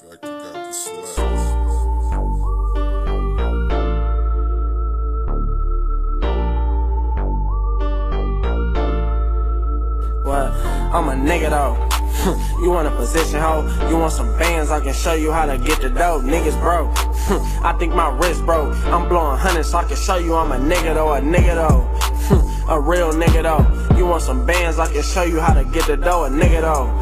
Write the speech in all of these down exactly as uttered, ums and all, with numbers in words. fact, I got the slaps. I'm a nigga though. You want a position, hoe? You want some bands? I can show you how to get the dough. Niggas broke. I think my wrist broke. I'm blowing hundreds, so I can show you I'm a nigga though. A nigga though. A real nigga though. You want some bands? I can show you how to get the dough. A nigga though.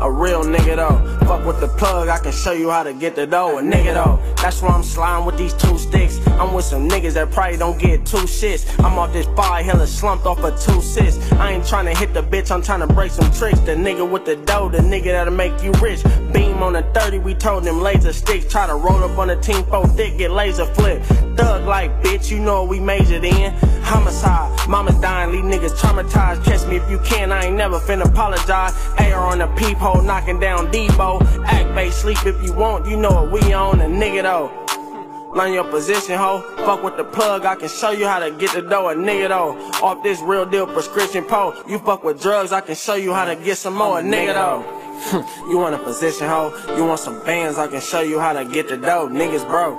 A real nigga though. Fuck with the plug. I can show you how to get the dough. A nigga though. That's why I'm sliding with these two sticks. I'm with some niggas that probably don't get two shits. I'm off this bar, hella slumped off of two sits. I ain't tryna hit the bitch, I'm tryna break some tricks. The nigga with the dough, the nigga that'll make you rich. Beam on the thirty, we told them laser sticks. Try to roll up on the team, four thick, get laser flip. Thug like bitch, you know what we majored in. Homicide, mama's dying, leave niggas traumatized. Catch me if you can, I ain't never finna apologize. A R on the peephole, knocking down Debo. Act base, sleep if you want, you know what we on. A nigga though. Learn your position, ho. Fuck with the plug, I can show you how to get the dough. A nigga though. Off this real deal prescription pole. You fuck with drugs, I can show you how to get some more. A nigga though. You want a position, ho? You want some bands, I can show you how to get the dough. Niggas broke.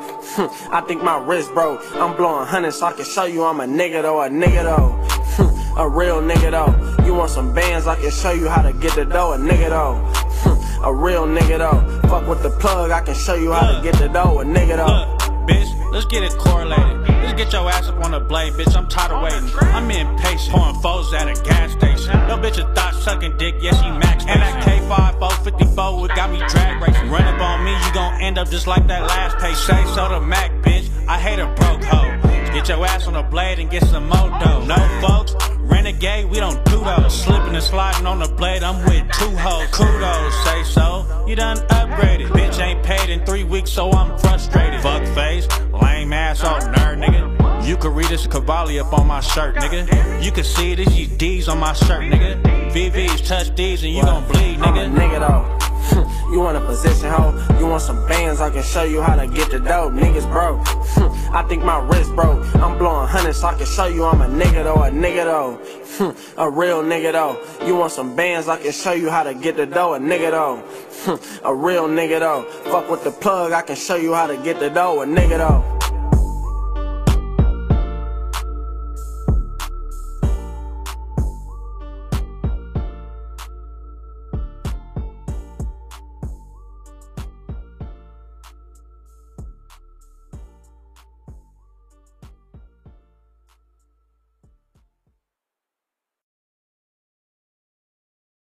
I think my wrist broke. I'm blowing hundreds, so I can show you I'm a nigga though. A nigga though. A real nigga though. You want some bands, I can show you how to get the dough. A nigga though. A real nigga though. Fuck with the plug, I can show you how to get the dough. A nigga though. Look, bitch, let's get it correlated. Let's get your ass up on the blade, bitch. I'm tired of waiting. I'm impatient. Pouring foes at a gas station. No bitch a thought sucking dick, yeah, she max. And that K five four fifty-four, it got me drag racing. Run up on me, you gon' end up just like that last page. Say so the Mac, bitch. I hate a broke hoe. Get your ass on the blade and get some more dough. No folks, renegade, we don't do those. Slipping and sliding on the blade, I'm with two hoes. Kudos, say so, you done upgraded. Bitch ain't paid in three weeks, so I'm frustrated. Fuck face, lame ass old nerd, nigga. You could read this Cavalli up on my shirt, nigga. You could see this, these D's on my shirt, nigga. V V's touch D's and you gon' bleed, nigga. Nigga though. You want a position, ho? You want some bands? I can show you how to get the dough. Niggas broke. I think my wrist broke. I'm blowing hundreds, so I can show you I'm a nigga though. A nigga though. A real nigga though. You want some bands? I can show you how to get the dough. A nigga though. A real nigga though. Fuck with the plug, I can show you how to get the dough. A nigga though.